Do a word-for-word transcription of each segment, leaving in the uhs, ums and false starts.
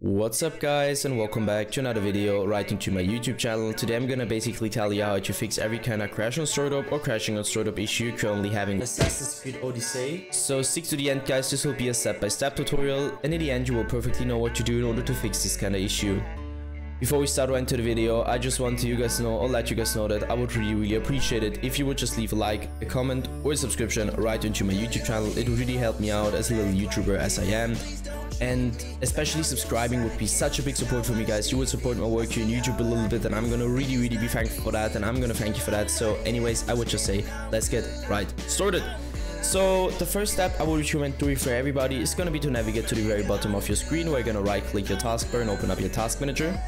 What's up guys, and welcome back to another video right into my YouTube channel. Today I'm gonna basically tell you how to fix every kind of crash on startup or crashing on startup issue you're currently having. Assassin's Creed Odyssey. So stick to the end guys, this will be a step-by-step tutorial, and in the end you will perfectly know what to do in order to fix this kind of issue. Before we start right into the video, I just want to you guys know or let you guys know that I would really really appreciate it if you would just leave a like, a comment or a subscription right into my YouTube channel. It would really help me out as a little YouTuber as I am, and especially subscribing would be such a big support for me guys. You would support my work here on YouTube a little bit, and I'm gonna really really be thankful for that, and I'm gonna thank you for that. So anyways, I would just say let's get right started. So the first step I would recommend doing for everybody is gonna be to navigate to the very bottom of your screen, where you're gonna right click your taskbar and open up your task manager.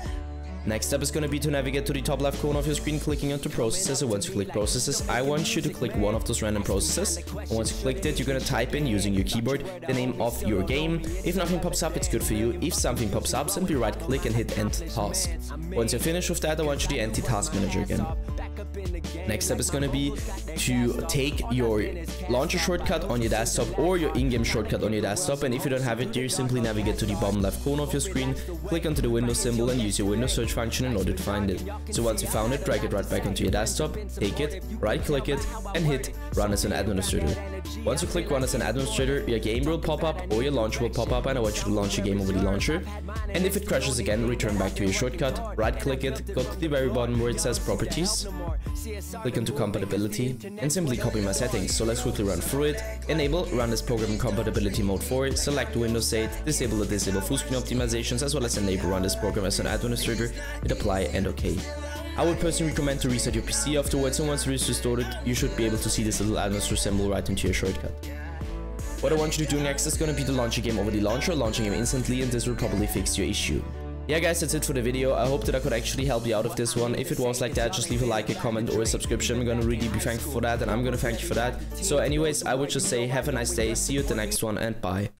Next step is going to be to navigate to the top left corner of your screen, clicking onto processes, and once you click processes, I want you to click one of those random processes, and once you clicked it, you're going to type in, using your keyboard, the name of your game. If nothing pops up, it's good for you. If something pops up, simply right click and hit end task. Once you're finished with that, I want you to empty task manager again. Next step is going to be to take your launcher shortcut on your desktop or your in-game shortcut on your desktop, and if you don't have it there, simply navigate to the bottom left corner of your screen, click onto the Windows symbol and use your Windows search function in order to find it. So once you found it, drag it right back onto your desktop, take it, right click it and hit run as an administrator. Once you click run as an administrator, your game will pop up or your launcher will pop up, and I want you to launch your game over the launcher, and if it crashes again, return back to your shortcut, right click it, go to the very bottom where it says properties, click into compatibility and simply copy my settings. So let's quickly run through it. Enable run as program in compatibility mode four, select Windows eight, disable or disable full screen optimizations, as well as enable run this program as an administrator, hit apply and OK. I would personally recommend to reset your P C afterwards, and once it is restored, you should be able to see this little administrator symbol right into your shortcut. What I want you to do next is going to be to launch your game over the launcher, launching him instantly, and this will probably fix your issue. Yeah guys, that's it for the video. I hope that I could actually help you out of this one. If it was like that, just leave a like, a comment or a subscription. I'm gonna really be thankful for that, and I'm gonna thank you for that. So anyways, I would just say have a nice day, see you at the next one, and bye.